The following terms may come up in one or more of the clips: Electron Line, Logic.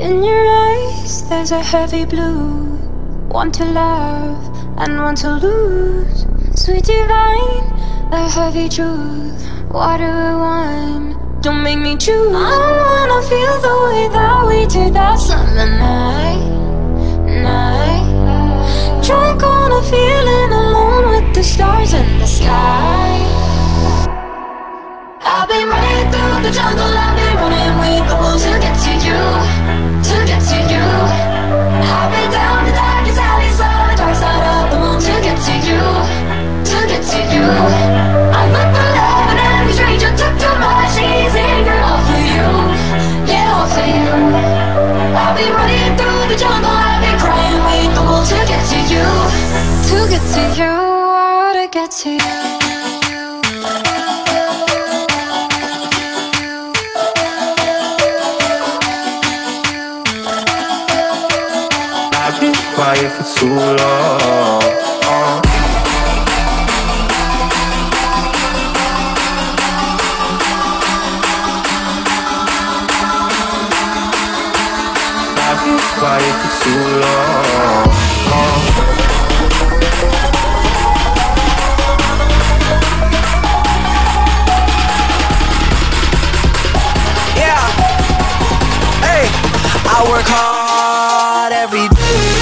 In your eyes there's a heavy blue. One to love and one to lose. Sweet divine, the heavy truth. Why do I want? Don't make me choose. I don't wanna feel the way that we did that summer night. Drunk on a feeling alone with the stars in the sky. I've been running through the jungle, I've been running with the wolves to get to you, to get to you. I've been down the darkest alleys on the dark side of the moon to get to you, to get to you. I look for love and every stranger took too much, she's eager all for you, yeah, all for you. I've been running through the jungle, I've been crying with the wolves to get to you, to get to you, oh, to get to you. Quiet for too long. I've been quiet for too long. Yeah. Hey, I work hard every day.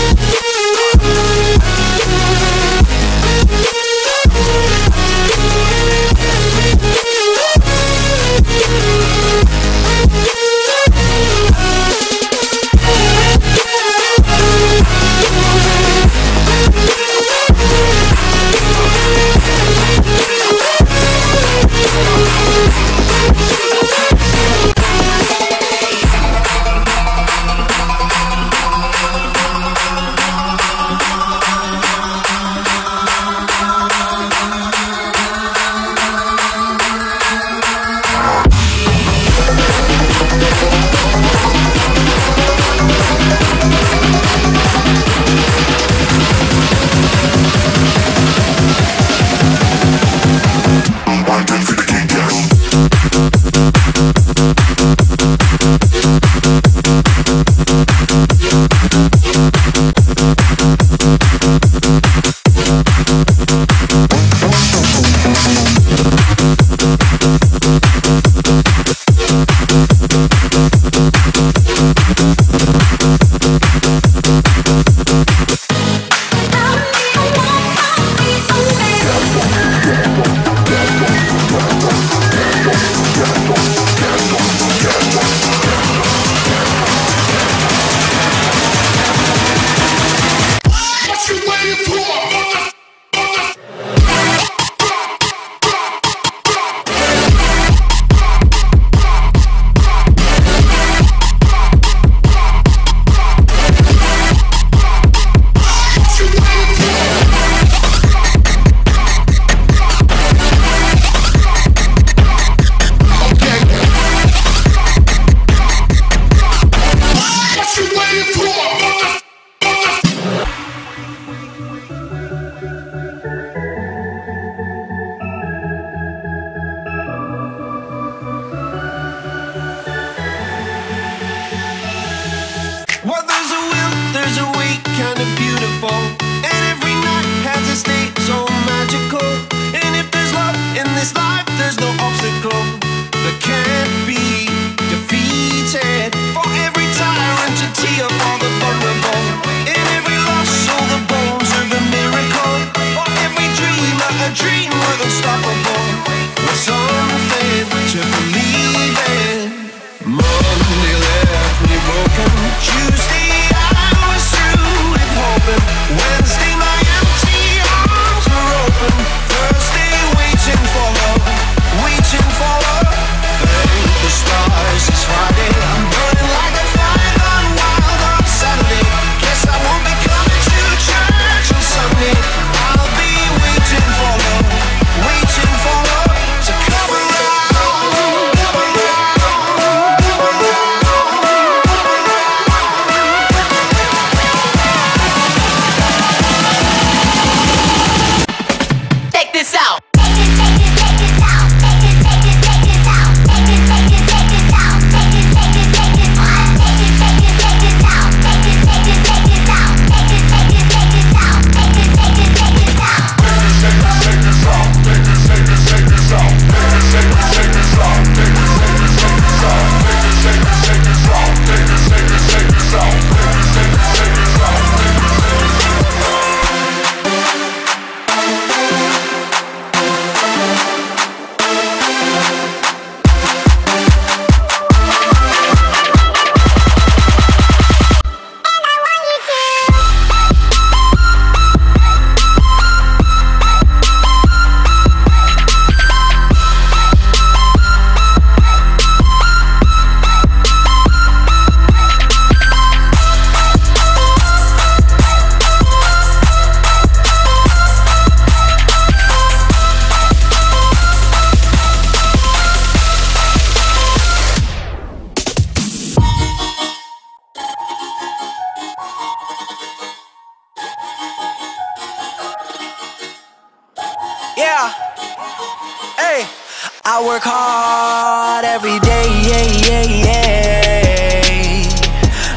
I work hard every day,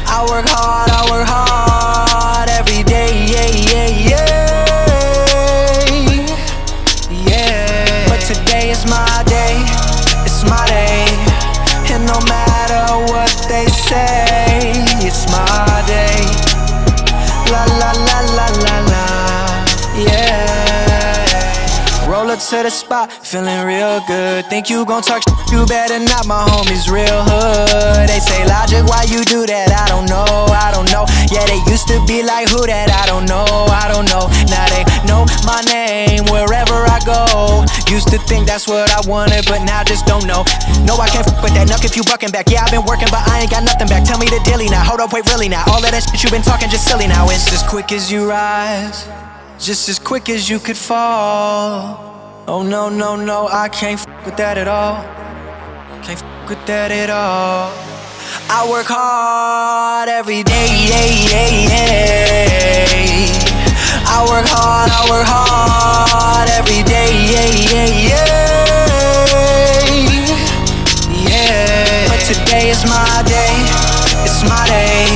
I work hard every day, But today is my day, it's my day. And no matter what they say, it's my day. La la la la la la, Roll up to the spot, feeling real good. Think you gon' talk shit, you better not, my homies real hood. They say, Logic, why you do that? I don't know, Yeah, they used to be like, who that? I don't know, Now they know my name wherever I go. Used to think that's what I wanted, but now I just don't know. No, I can't fuck with that, nuck if you bucking back. Yeah, I've been working, but I ain't got nothing back. Tell me the dilly now, hold up, wait, really now. All of that shit you been talking just silly now. It's as quick as you rise, just as quick as you could fall. Oh no, no, no, I can't fuck with that at all. Can't fuck with that at all. I work hard every day, I work hard every day, But today is my day, it's my day.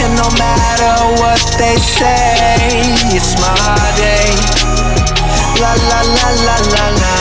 And no matter what they say, it's my day. La la la la la la,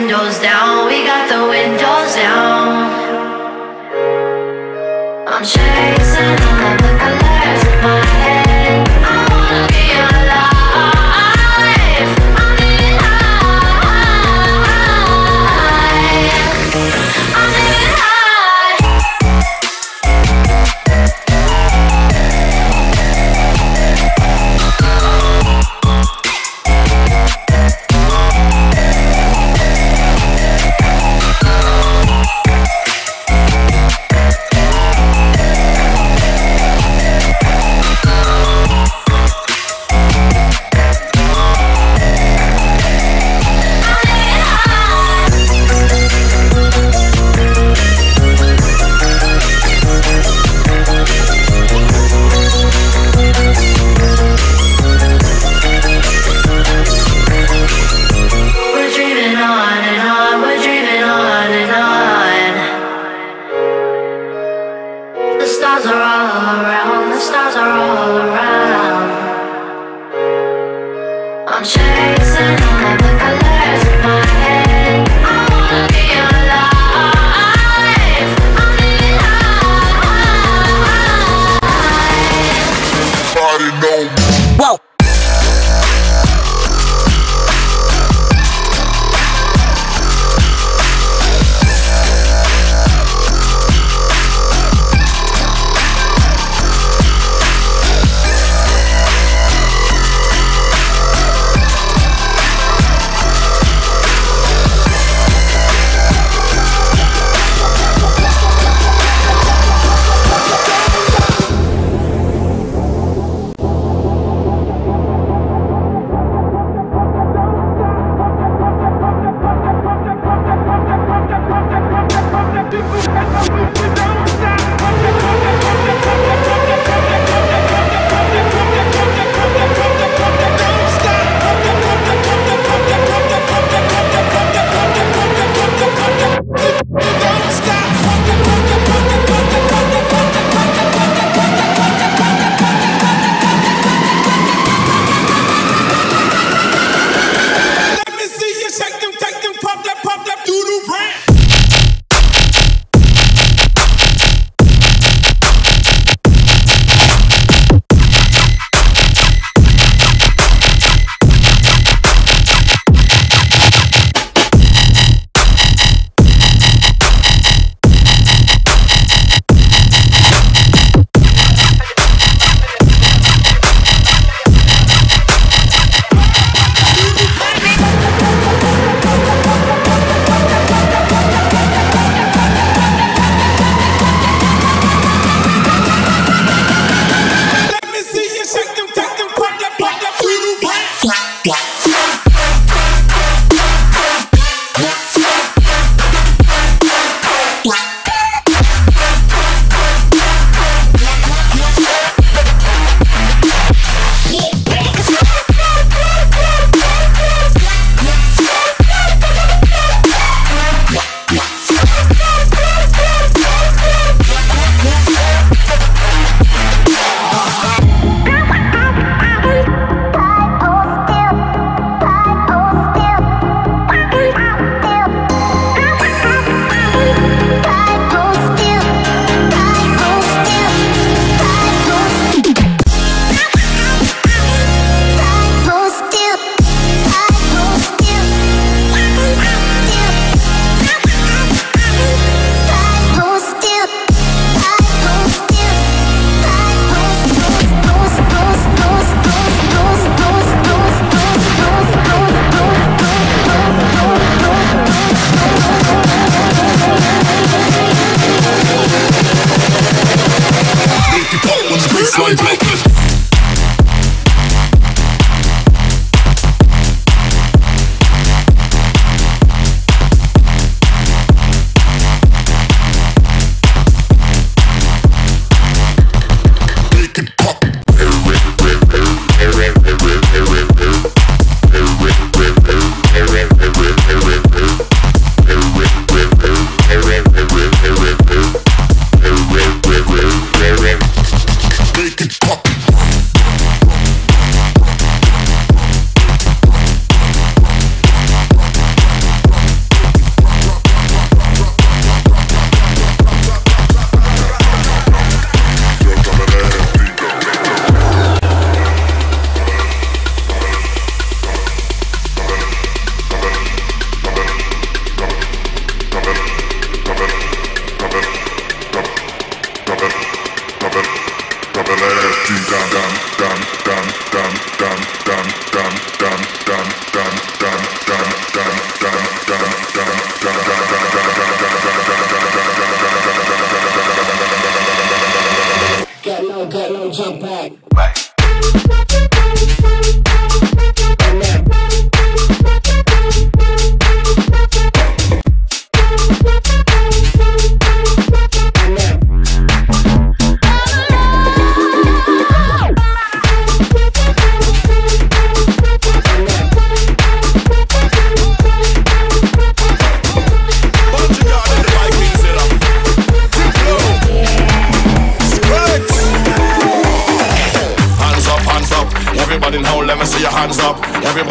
windows down, we got the windows down. I'm chasing all of the colors in my head. I wanna be alive, I need high, I need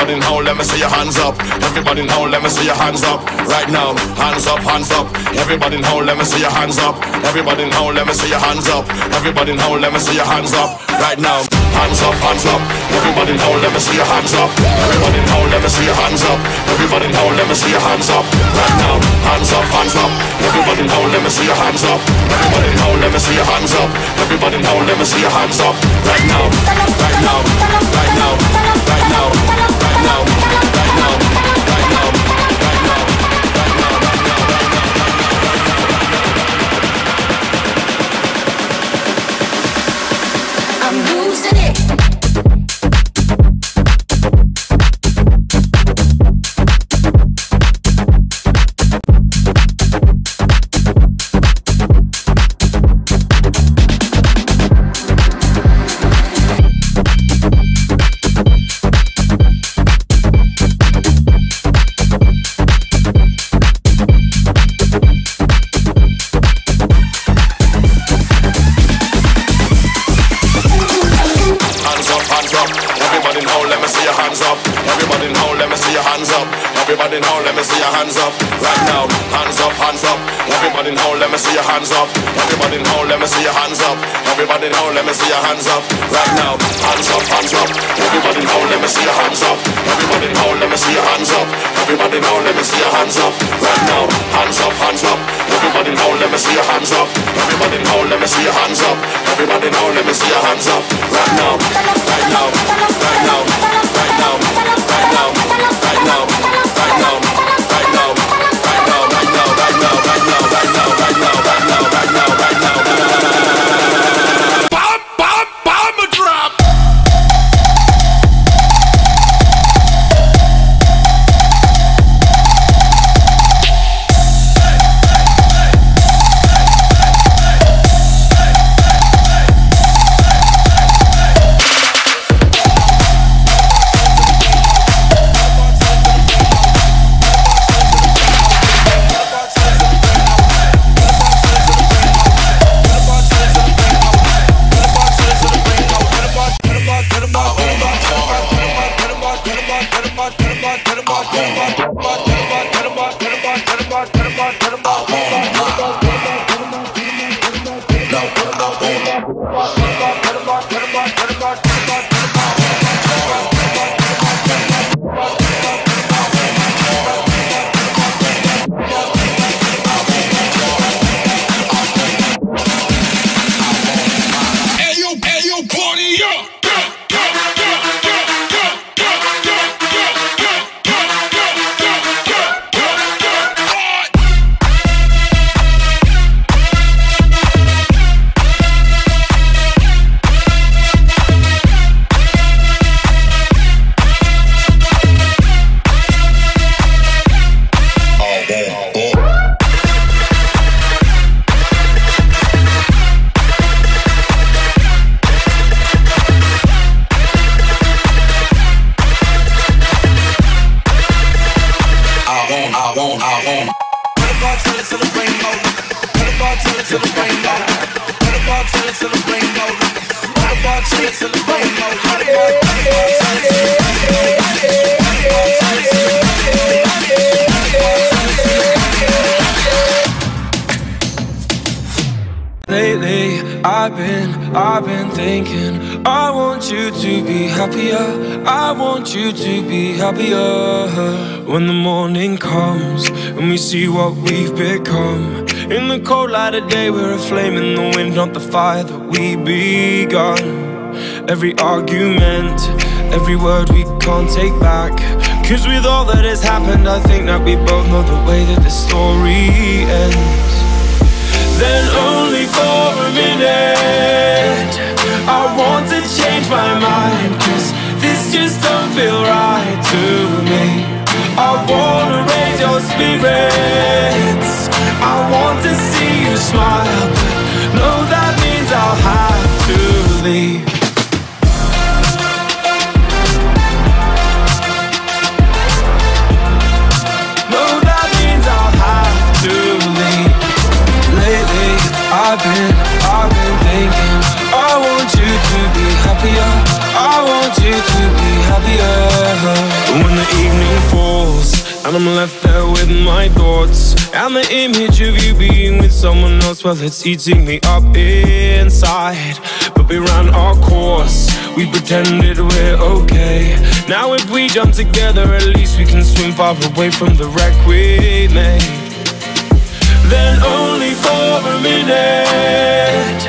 Everybody in howl, let me see your hands up. Everybody in howl, let me see your hands up. Right now, hands up, hands up. Everybody in howl, let me see your hands up. Everybody in howl, let me see your hands up. Everybody in howl, let me see your hands up. Right now, hands up, hands up. Everybody in howl, let me see your hands up. Everybody in howl, let me see your hands up. Everybody in howl, let me see your hands up. Right now, hands up, hands up. Everybody in howl, let me see your hands up. Everybody in howl, let me see your hands up. Everybody in howl, let me see your hands up. Right now, right now, right now, right now, right now, right now, right now, right now, right now, right now, right now. I'm losing it. I've been thinking, I want you to be happier. I want you to be happier. When the morning comes and we see what we've become, in the cold light of day we're a flame in the wind, not the fire that we begun. Every argument, every word we can't take back, 'cause with all that has happened I think that we both know the way that the story ends. Then only for a minute I want to change my mind, 'cause this just don't feel right to me. I wanna raise your spirits, I want to see you smile, but no, that means I'll have to leave. No, that means I'll have to leave. I'm left there with my thoughts and the image of you being with someone else. Well, it's eating me up inside, but we ran our course. We pretended we're okay. Now if we jump together, at least we can swim far away from the wreck we made. Then only for a minute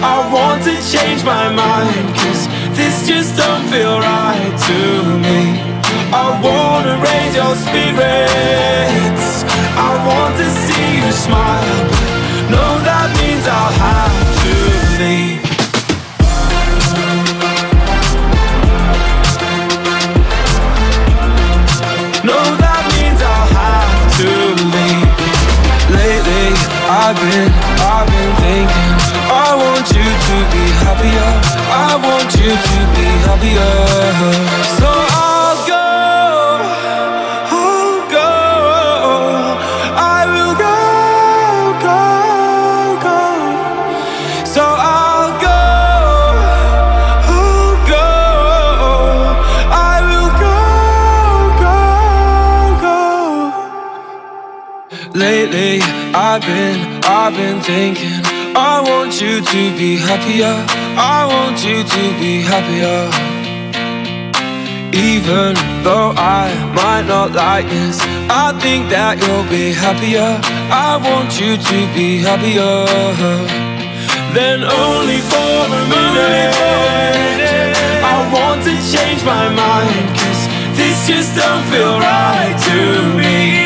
I want to change my mind, 'cause this just don't feel right to me. I wanna raise your spirits, I want to see you smile, but no, that means I'll have to leave. No, that means I'll have to leave. Lately, I've been thinking I want you to be happier, I want you to be happier. So I'll go, I will go. So I'll go, I will go. Lately, I've been thinking I want you to be happier, I want you to be happier. Even though I might not like this, I think that you'll be happier, I want you to be happier. Then only for a minute I want to change my mind, 'cause this just don't feel right to me.